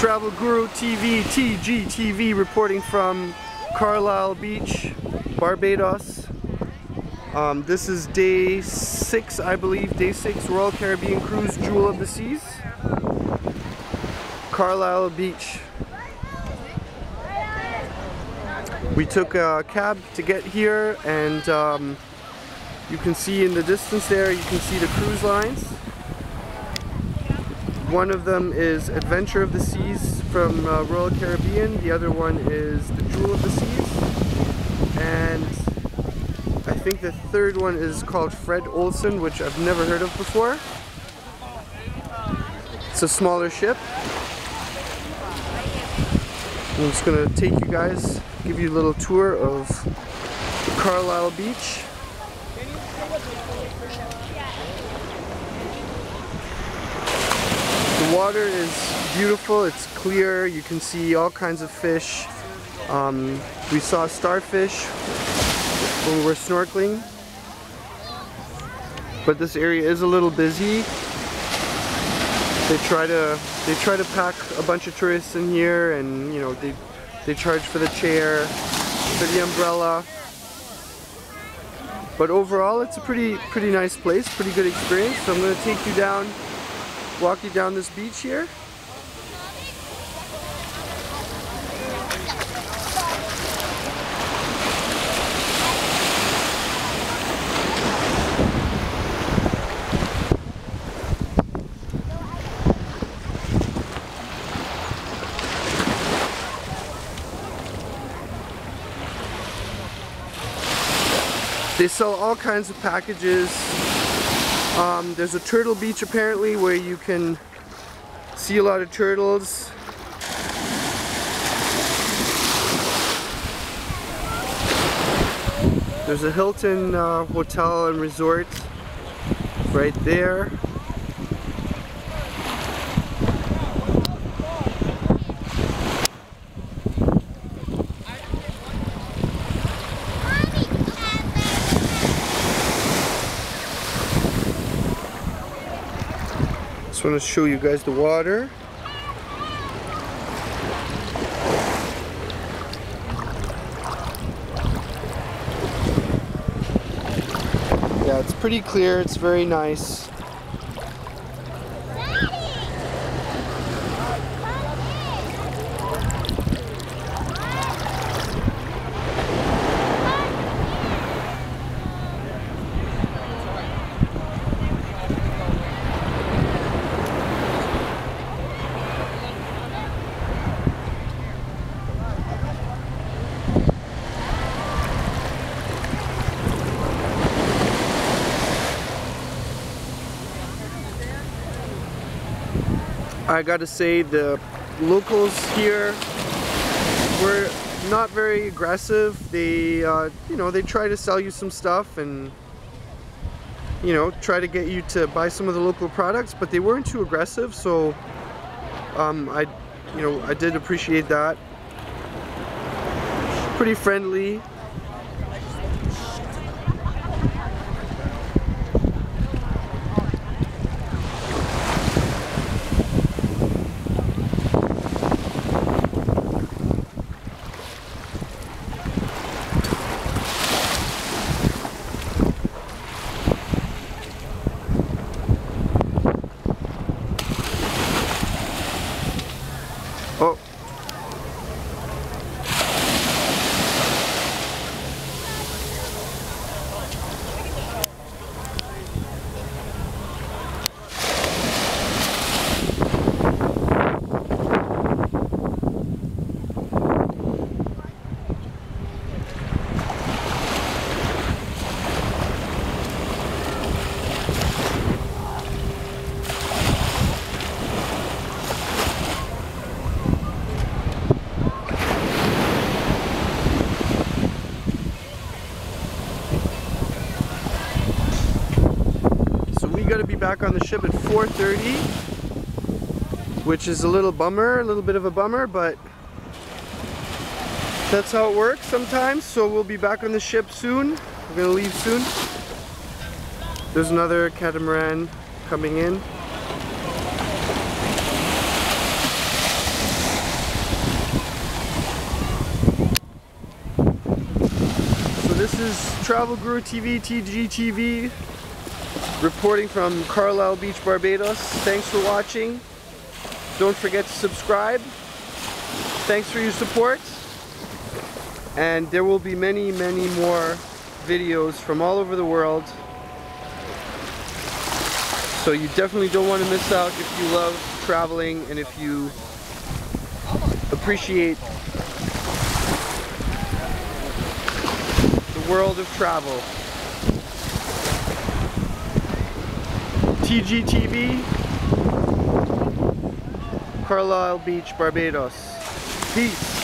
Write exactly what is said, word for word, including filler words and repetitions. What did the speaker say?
Travel Guru T V, T G T V, reporting from Carlisle Beach, Barbados. Um, this is day six, I believe, day six, Royal Caribbean Cruise, Jewel of the Seas, Carlisle Beach. We took a cab to get here, and um, you can see in the distance there, you can see the cruise lines. One of them is Adventure of the Seas from uh, Royal Caribbean, the other one is the Jewel of the Seas, and I think the third one is called Fred Olsen, which I've never heard of before. It's a smaller ship. I'm just going to take you guys, give you a little tour of Carlisle Beach. The water is beautiful, it's clear, you can see all kinds of fish. Um, we saw starfish when we were snorkeling, but this area is a little busy. They try to they try to pack a bunch of tourists in here, and you know they they charge for the chair, for the umbrella. But overall, it's a pretty pretty nice place, pretty good experience. So I'm going to take you down. Walk you down this beach here. They sell all kinds of packages. Um, there's a turtle beach apparently where you can see a lot of turtles. There's a Hilton uh, hotel and resort right there. Just want to show you guys the water. Yeah, it's pretty clear, it's very nice. I gotta say, the locals here were not very aggressive. They, uh, you know, they try to sell you some stuff and, you know, try to get you to buy some of the local products, but they weren't too aggressive. So, um, I, you know, I did appreciate that. Pretty friendly. Oh. Back on the ship at four thirty, which is a little bummer, a little bit of a bummer, but that's how it works sometimes. So we'll be back on the ship soon. We're gonna leave soon. There's another catamaran coming in. is Travel Guru T V, T G T V, reporting from Carlisle Beach, Barbados. Thanks for watching. Don't forget to subscribe. Thanks for your support. And there will be many, many more videos from all over the world. So you definitely don't want to miss out if you love traveling and if you appreciate the world of travel. T G T V, Carlisle Beach, Barbados. Peace.